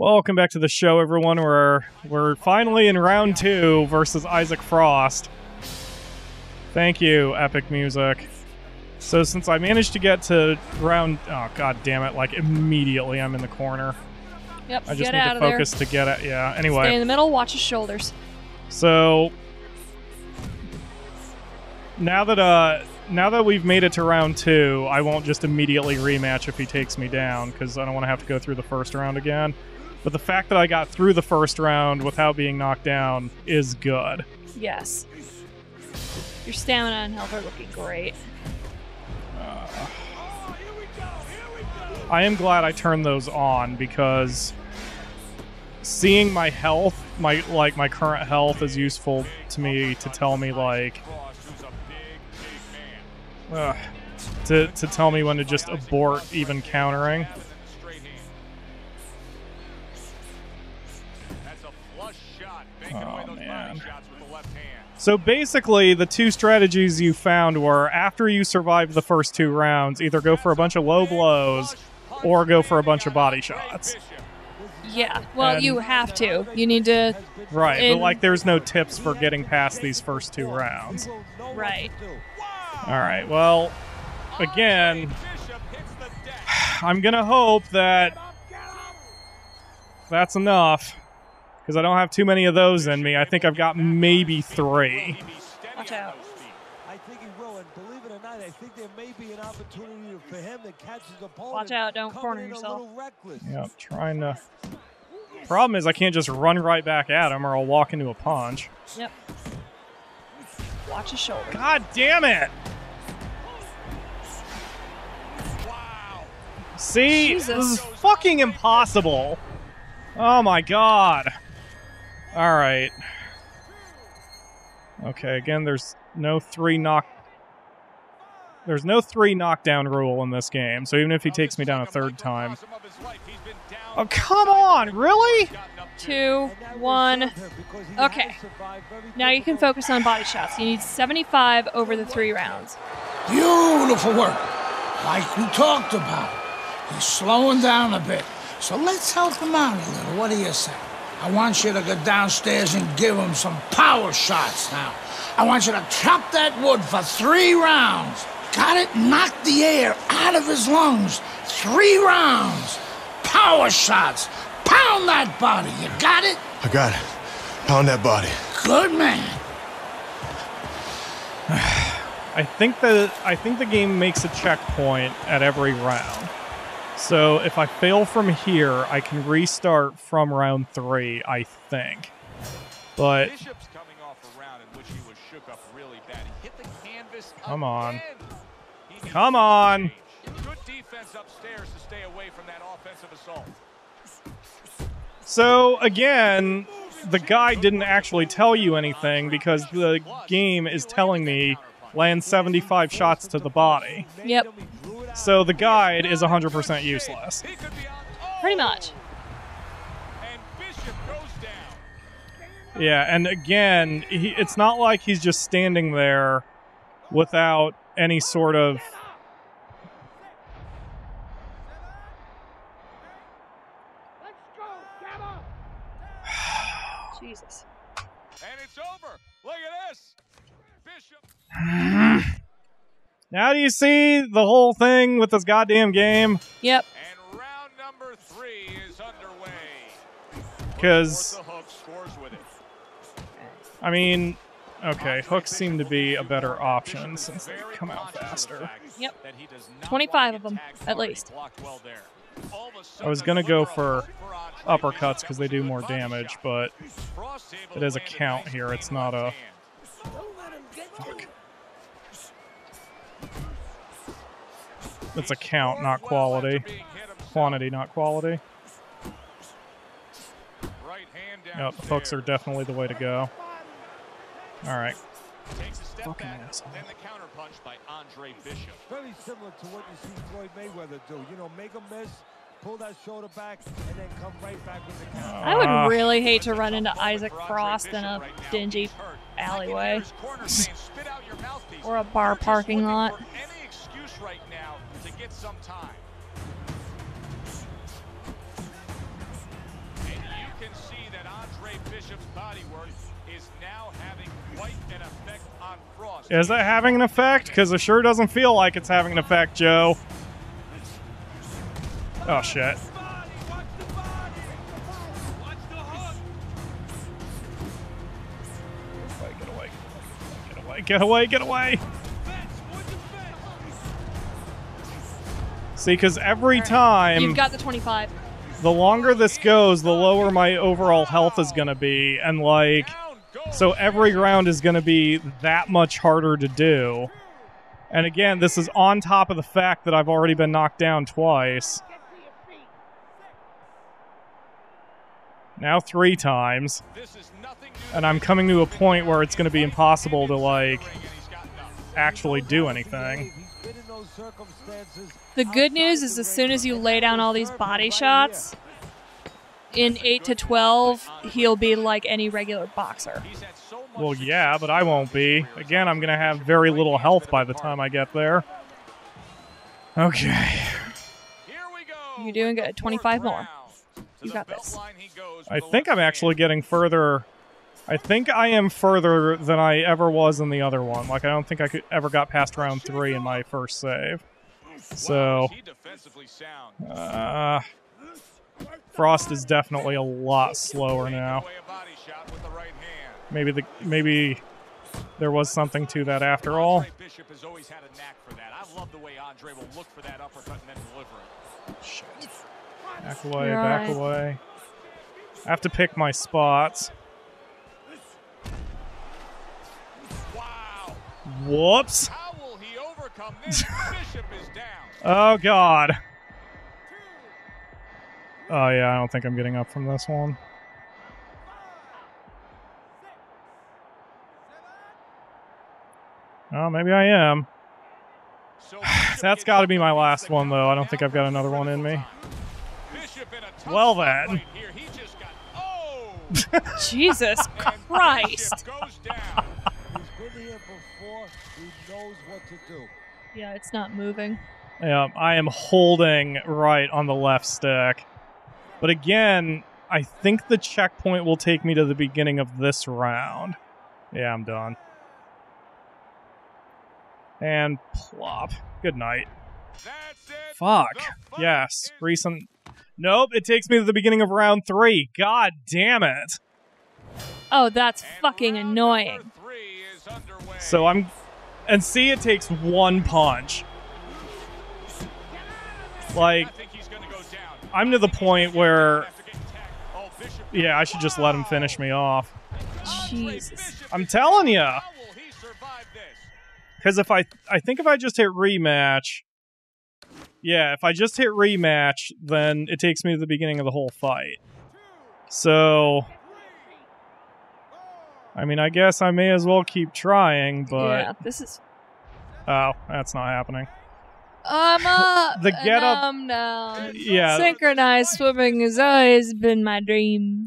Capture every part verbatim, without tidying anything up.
Welcome back to the show, everyone. We're we're finally in round two versus Isaac Frost. Thank you, Epic Music. So since I managed to get to round, oh god damn it! Like immediately, I'm in the corner. Yep. I just need to focus to get it. Yeah. Anyway. Stay in the middle. Watch his shoulders. So now that uh now that we've made it to round two, I won't just immediately rematch if he takes me down because I don't want to have to go through the first round again. But the fact that I got through the first round without being knocked down is good. Yes. Your stamina and health are looking great. Uh, oh, here we go, here we go. I am glad I turned those on because seeing my health, my like my current health, is useful to me to tell me like uh, to to tell me when to just abort even countering. Oh, man. So basically, the two strategies you found were, after you survive the first two rounds, either go for a bunch of low blows or go for a bunch of body shots. Yeah, well, and, you have to. You need to... Right, in, but, like, there's no tips for getting past these first two rounds. Right. All right, well, again, I'm going to hope that that's enough. Because I don't have too many of those in me. I think I've got maybe three. Watch out. I think he will, and believe it or not, I think there may be an opportunity for him to catch his opponent. Watch out, don't corner yourself. Yeah, I'm trying to. Problem is I can't just run right back at him or I'll walk into a punch. Yep. Watch his shoulder. God damn it! Wow. See? Jesus. This is fucking impossible. Oh my god. All right. Okay, again, there's no three knock. There's no three knockdown rule in this game, so even if he takes me down a third time. Oh, come on, really? Two, one. Okay. Now you can focus on body shots. You need seventy-five over the three rounds. Beautiful work. Like you talked about. He's slowing down a bit. So let's help him out a little. What do you say? I want you to go downstairs and give him some power shots now. I want you to chop that wood for three rounds. Got it? Knock the air out of his lungs. Three rounds. Power shots. Pound that body. You got it? I got it. Pound that body. Good man. I think the, I think the game makes a checkpoint at every round. So if I fail from here, I can restart from round three, I think. But Bishop's coming off a round in which he was shook up really bad. Hit the canvas. Come on. Come on. Good defense upstairs to stay away from that offensive assault. So again, the guy didn't actually tell you anything because the game is telling me land seventy-five shots to the body. Yep. So the guide is one hundred percent useless. Pretty much. Yeah, and again, he, it's not like he's just standing there without any sort of... Jesus. And it's over. Look at this. Bishop. Now do you see the whole thing with this goddamn game? Yep. And round number three is underway. Because, I mean, okay, hooks seem to be a better option since they come out faster. Yep. twenty-five of them, at least. I was going to go for uppercuts because they do more damage, but it is a count here. It's not a... Fuck. It's a count, not quality. Quantity, not quality. Yep, the hooks are definitely the way to go. All right. Takes a step fucking back, asshole. Then the counterpunch by Andre Bishop. Very similar to what you see Floyd Mayweather do. You know, make a miss, pull that shoulder back, and then come right back with the counter. I would uh, really hate to run into Isaac Frost in a dingy alleyway or a bar parking lot. Right now to get some time. Bishop's body work is now having quite an effect on Frost. Is that having an effect? Because it sure doesn't feel like it's having an effect, Joe. Oh, shit. Get away, get away! See, because every time... You've got the twenty-five. The longer this goes, the lower my overall health is going to be. And, like, so every round is going to be that much harder to do. And, again, this is on top of the fact that I've already been knocked down twice. Now three times. And I'm coming to a point where it's going to be impossible to, like, actually do anything. The good news is as soon as you lay down all these body shots, in eight to twelve, he'll be like any regular boxer. Well, yeah, but I won't be. Again, I'm going to have very little health by the time I get there. Okay. You're doing good. twenty-five more. You got this. I think I'm actually getting further... I think I am further than I ever was in the other one. Like, I don't think I could ever got past round three in my first save. So, uh, Frost is definitely a lot slower now. Maybe the maybe there was something to that after all. Shit. Back away, back away. I have to pick my spots. Whoops. How will he overcome this? Bishop is down. Oh, God. Oh, yeah, I don't think I'm getting up from this one. Oh, maybe I am. That's got to be my last one, though. I don't think I've got another one in me. Well, then. Jesus Christ. Before he knows what to do. Yeah, it's not moving. Yeah, I am holding right on the left stick. But again, I think the checkpoint will take me to the beginning of this round. Yeah, I'm done. And plop. Good night. That's it. Fuck. Yes. Recent. Nope, it takes me to the beginning of round three. God damn it. Oh, that's and fucking annoying. So I'm, and see, it takes one punch. Like, I'm to the point where, yeah, I should just let him finish me off. Jesus. I'm telling you. Because if I, I think if I just hit rematch, yeah, if I just hit rematch, then it takes me to the beginning of the whole fight. So... I mean, I guess I may as well keep trying, but... Yeah, this is... Oh, that's not happening. I'm up the get up... I'm down. Yeah. Synchronized swimming has always been my dream.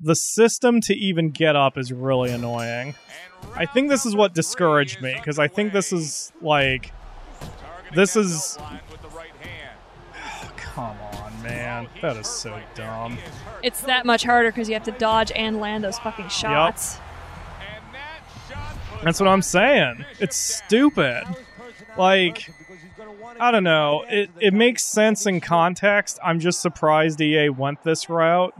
The system to even get up is really annoying. I think this is what discouraged me, because I think this is, like... This is... Oh, come on, man. That is so dumb. It's that much harder because you have to dodge and land those fucking shots. Yep. That's what I'm saying. It's stupid. Like, I don't know. It it makes sense in context. I'm just surprised E A went this route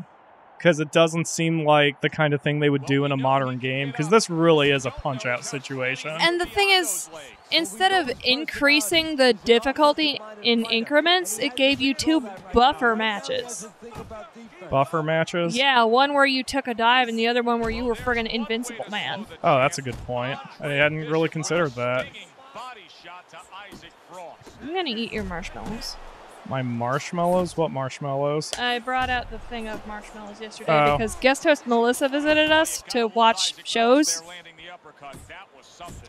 because it doesn't seem like the kind of thing they would do in a modern game because this really is a punch-out situation. And the thing is, instead of increasing the difficulty in increments, it gave you two buffer matches. Buffer matches? Yeah, one where you took a dive and the other one where you were friggin' invincible, man. Oh, that's a good point. I hadn't really considered that. I'm gonna eat your marshmallows. My marshmallows? What marshmallows? I brought out the thing of marshmallows yesterday oh. because guest host Melissa visited us to watch shows.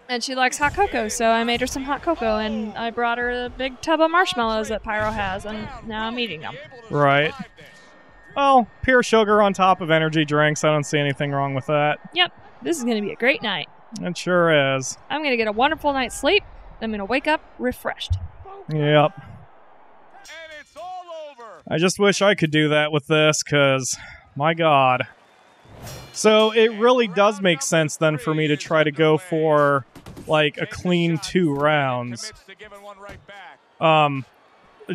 And she likes hot cocoa, so I made her some hot cocoa, and I brought her a big tub of marshmallows that Pyro has, and now I'm eating them. Right. Well, pure sugar on top of energy drinks. I don't see anything wrong with that. Yep. This is going to be a great night. It sure is. I'm going to get a wonderful night's sleep. I'm going to wake up refreshed. Yep. I just wish I could do that with this, because, my God. So it really does make sense then for me to try to go for like a clean two rounds. Um,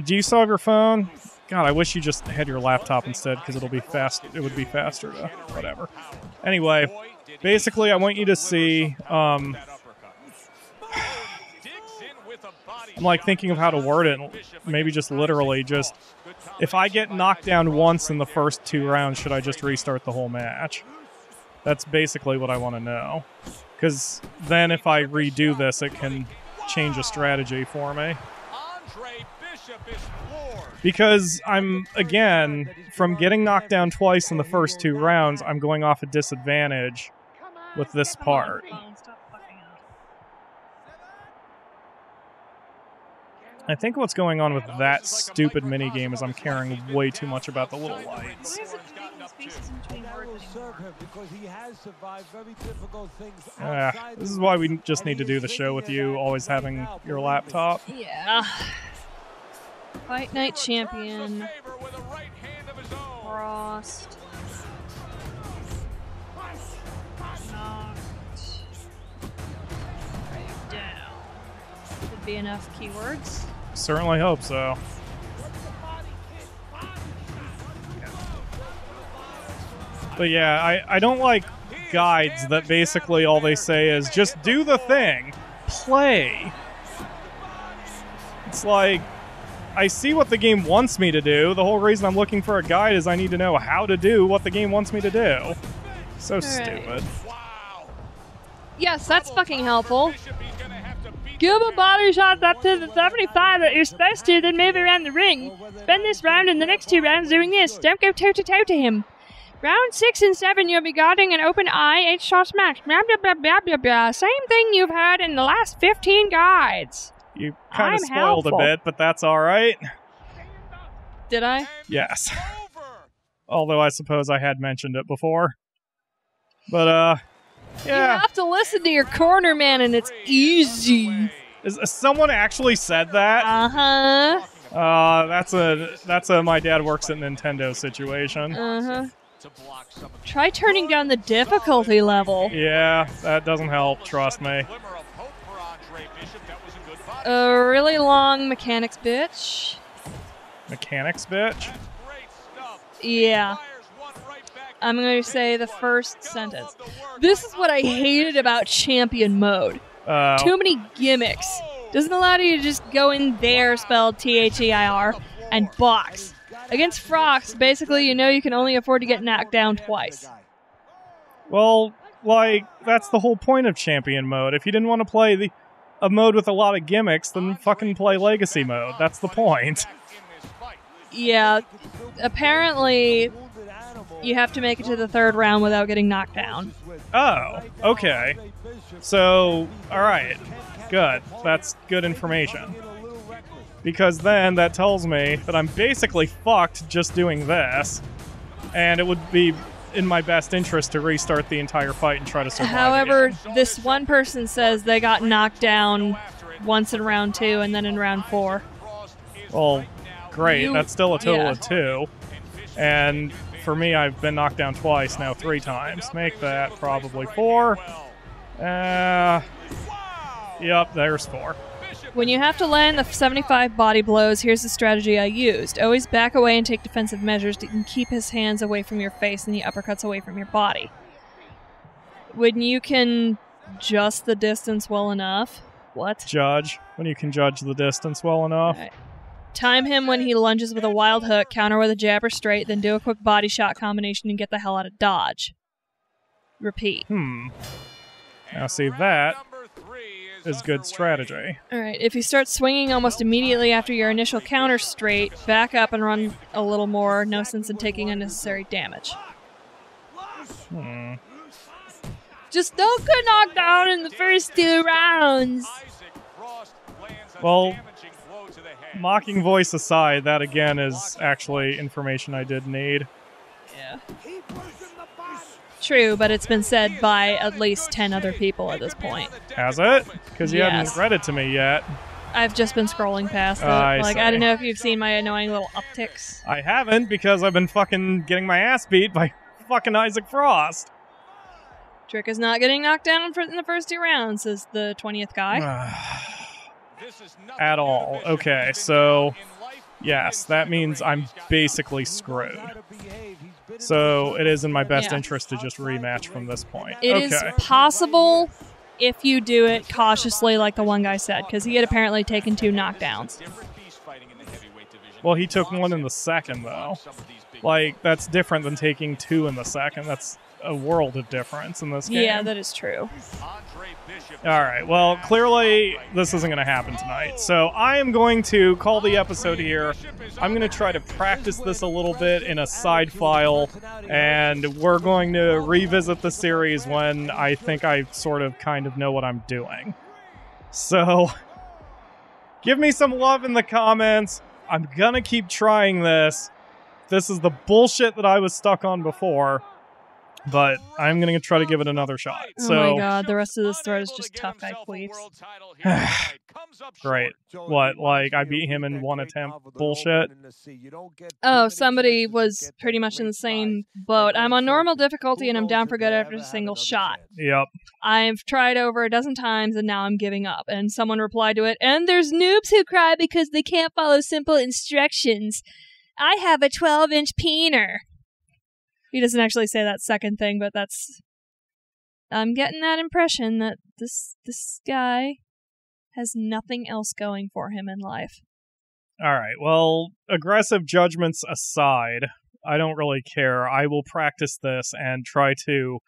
do you still have your phone? God, I wish you just had your laptop instead, because it'll be fast. It would be faster to whatever. Anyway, basically, I want you to see. Um, I'm like thinking of how to word it. Maybe just literally, just if I get knocked down once in the first two rounds, should I just restart the whole match? That's basically what I want to know. Because then if I redo this, it can change a strategy for me. Because I'm, again, from getting knocked down twice in the first two rounds, I'm going off a disadvantage with this part. I think what's going on with that stupid minigame is I'm caring way too much about the little lights. Uh, this is why we just need to do the show with you always having your laptop. Yeah. Fight Night Champion. Frost. Knocked. Right down. Should be enough keywords. Certainly hope so. But yeah, I, I don't like guides that basically all they say is just do the thing. Play. It's like, I see what the game wants me to do. The whole reason I'm looking for a guide is I need to know how to do what the game wants me to do. So right. Stupid. Yes, that's fucking helpful. Give a body shot up to the seventy-five that you're supposed to, then move around the ring. Spend this round and the next two rounds doing this. Don't go toe-to-toe to him. Round six and seven, you'll be guarding an open eye, eight shots max. Blah, blah, blah, blah, blah, blah. Same thing you've heard in the last fifteen guides. You kind of spoiled helpful. a bit, but that's all right. Did I? Yes. Although I suppose I had mentioned it before. But, uh, yeah. You have to listen to your corner man, and it's easy. Is, is someone actually said that? Uh-huh. Uh, that's a, that's a my dad works at Nintendo situation. Uh-huh. Try turning down the difficulty level. Yeah, that doesn't help, trust me. A really long mechanics bitch. Mechanics bitch? Yeah. I'm going to say the first sentence. This is what I hated about Champion Mode. Uh, Too many gimmicks. Doesn't allow you to just go in there, spelled T H E I R, and box. Against Frost, basically, you know you can only afford to get knocked down twice. Well, like, that's the whole point of Champion Mode. If you didn't want to play the... a mode with a lot of gimmicks, then fucking play Legacy Mode. That's the point. Yeah, apparently you have to make it to the third round without getting knocked down. Oh, okay. So, all right, good. That's good information. Because then that tells me that I'm basically fucked just doing this, and it would be in my best interest to restart the entire fight and try to survive. However, again. This one person says they got knocked down once in round two and then in round four. Well, great. You, That's still a total yeah. of two. And for me, I've been knocked down twice, now three times. Make that probably four. Uh, yep, there's four. When you have to land the seventy-five body blows, here's the strategy I used. Always back away and take defensive measures to keep his hands away from your face and the uppercuts away from your body. When you can judge the distance well enough... What? Judge. When you can judge the distance well enough. Right. Time him when he lunges with a wild hook, counter with a jab or straight, then do a quick body shot combination and get the hell out of dodge. Repeat. Hmm. Now see that... is good strategy. Alright, if you start swinging almost immediately after your initial counter straight, back up and run a little more. No sense in taking unnecessary damage. Hmm. Just don't get knocked down in the first two rounds! Well, mocking voice aside, that again is actually information I did need. Yeah. True, but it's been said by at least ten other people at this point. Has it? Because you yes. haven't read it to me yet. I've just been scrolling past it. Uh, I like see. I don't know if you've seen my annoying little upticks. I haven't, because I've been fucking getting my ass beat by fucking Isaac Frost. Trick is not getting knocked down in the first two rounds, says the twentieth guy. At all. Okay, so yes, that means I'm basically screwed. So it is in my best yeah. interest to just rematch from this point. It okay. is possible if you do it cautiously, like the one guy said, because he had apparently taken two knockdowns. Well, he took one in the second, though. Like, that's different than taking two in the second. That's a world of difference in this game. Yeah, that is true. All right, well, clearly this isn't going to happen tonight. So I am going to call the episode here. I'm going to try to practice this a little bit in a side file, and we're going to revisit the series when I think I sort of kind of know what I'm doing. So give me some love in the comments. I'm going to keep trying this. This is the bullshit that I was stuck on before. But I'm going to try to give it another shot. So, oh my god, the rest of this thread is just tough guy please. Great. What, like I beat him in one attempt? Bullshit. Oh, somebody was pretty much in the same boat. I'm on normal difficulty and I'm down for good after a single shot. Yep. I've tried over a dozen times and now I'm giving up. And someone replied to it, and there's noobs who cry because they can't follow simple instructions. I have a twelve inch peener. He doesn't actually say that second thing, but that's... I'm getting that impression that this this guy has nothing else going for him in life. All right, well, aggressive judgments aside, I don't really care. I will practice this and try to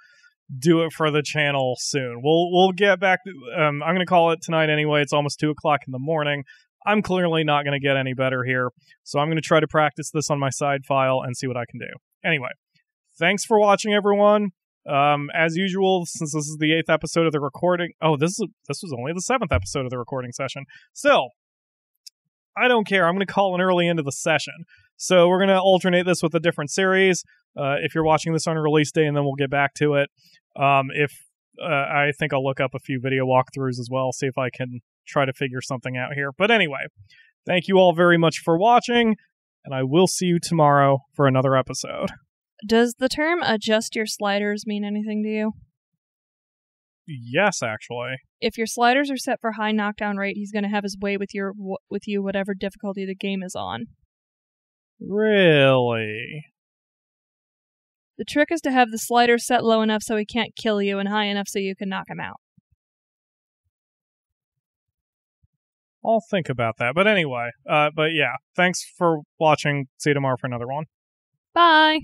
do it for the channel soon. We'll, we'll get back... To, um, I'm going to call it tonight anyway. It's almost two o'clock in the morning. I'm clearly not going to get any better here, so I'm going to try to practice this on my side file and see what I can do. Anyway. Thanks for watching, everyone. Um, as usual, since this is the eighth episode of the recording... Oh, this is this was only the seventh episode of the recording session. Still, I don't care. I'm going to call an early end of the session. So we're going to alternate this with a different series. Uh, if you're watching this on release day, and then we'll get back to it. Um, if uh, I think I'll look up a few video walkthroughs as well, see if I can try to figure something out here. But anyway, thank you all very much for watching, and I will see you tomorrow for another episode. Does the term adjust your sliders mean anything to you? Yes, actually. If your sliders are set for high knockdown rate, he's going to have his way with your with you whatever difficulty the game is on. Really? The trick is to have the slider set low enough so he can't kill you and high enough so you can knock him out. I'll think about that. But anyway, uh, but yeah, thanks for watching. See you tomorrow for another one. Bye!